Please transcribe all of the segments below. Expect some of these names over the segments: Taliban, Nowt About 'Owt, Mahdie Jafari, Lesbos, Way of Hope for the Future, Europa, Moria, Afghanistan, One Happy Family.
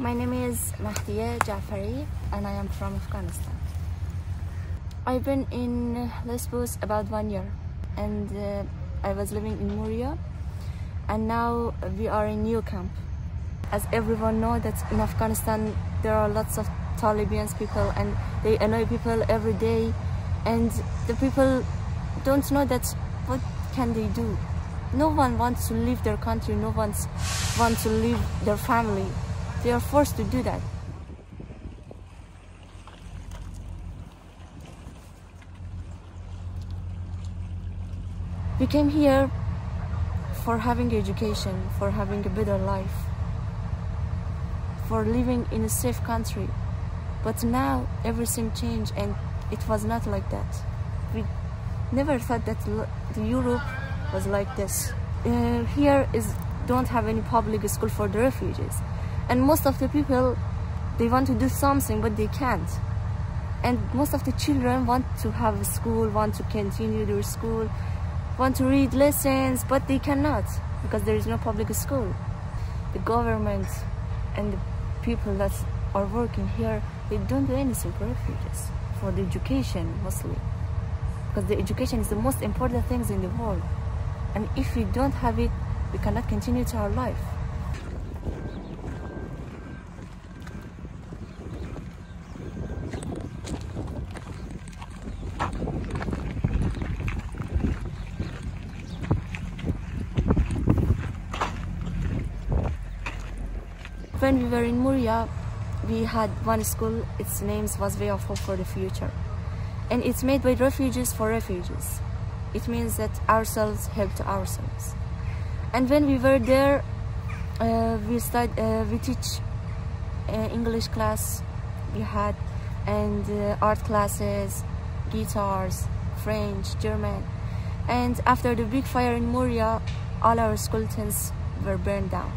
My name is Mahdie Jafari and I am from Afghanistan. I've been in Lesbos about 1 year and I was living in Moria, and now we are in new camp. As everyone knows that in Afghanistan there are lots of Taliban people and they annoy people every day, and the people don't know that what can they do. No one wants to leave their country, no one wants to leave their family. They are forced to do that. We came here for having education, for having a better life, for living in a safe country. But now everything changed and it was not like that. We never thought that the Europe was like this. Here is don't have any public school for the refugees. And most of the people, they want to do something, but they can't. And most of the children want to have a school, want to continue their school, want to read lessons, but they cannot because there is no public school. The government and the people that are working here, they don't do anything for refugees, for the education mostly. Because the education is the most important thing in the world. And if we don't have it, we cannot continue to our life. When we were in Moria, we had one school, its name was Way of Hope for the Future. And it's made by refugees for refugees. It means that ourselves help to ourselves. And when we were there, we teach English class we had, and art classes, guitars, French, German. And after the big fire in Moria, all our school tents were burned down.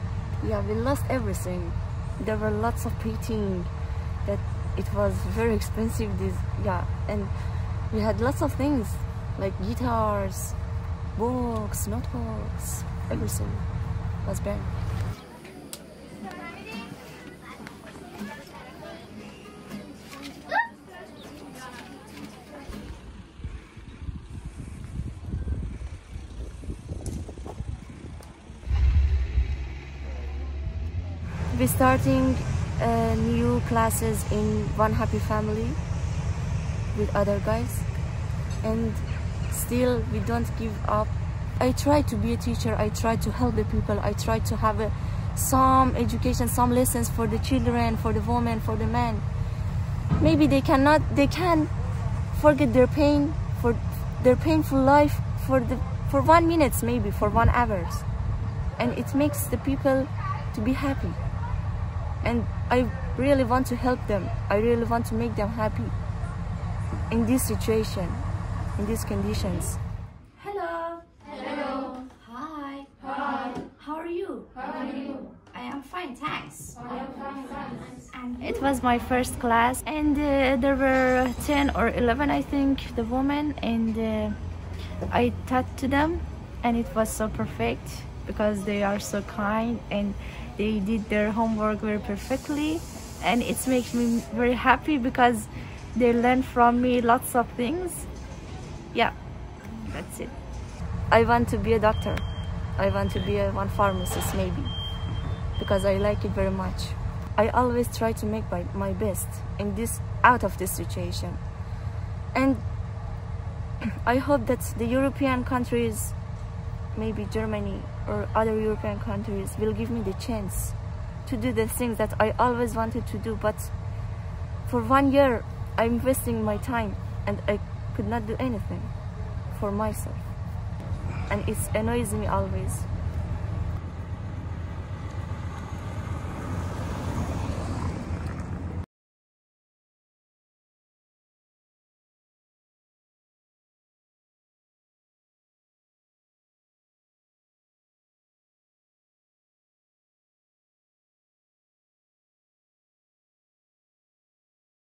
Yeah, we lost everything. There were lots of painting that it was very expensive. And we had lots of things like guitars, books, notebooks, everything was banned. We're starting new classes in One Happy Family with other guys, and still we don't give up. I try to be a teacher, I try to help the people, I try to have some education, some lessons for the children, for the women, for the men. Maybe they can forget their pain, for their painful life for 1 minute, maybe for 1 hour, and it makes the people to be happy. And I really want to help them. I really want to make them happy in this situation, in these conditions. Hello. Hello. Hi. Hi. How are you? How are you? I am fine, thanks. I am fine, thanks. And it was my first class, and there were 10 or 11, I think, the women, and I taught to them, and it was so perfect because they are so kind and they did their homework very perfectly, and it makes me very happy because they learn from me lots of things. Yeah, that's it. I want to be a doctor. I want to be one pharmacist maybe because I like it very much. I always try to make my best in out of this situation, and I hope that the European countries, maybe Germany or other European countries, will give me the chance to do the things that I always wanted to do, but for 1 year I'm wasting my time and I could not do anything for myself, and it annoys me always.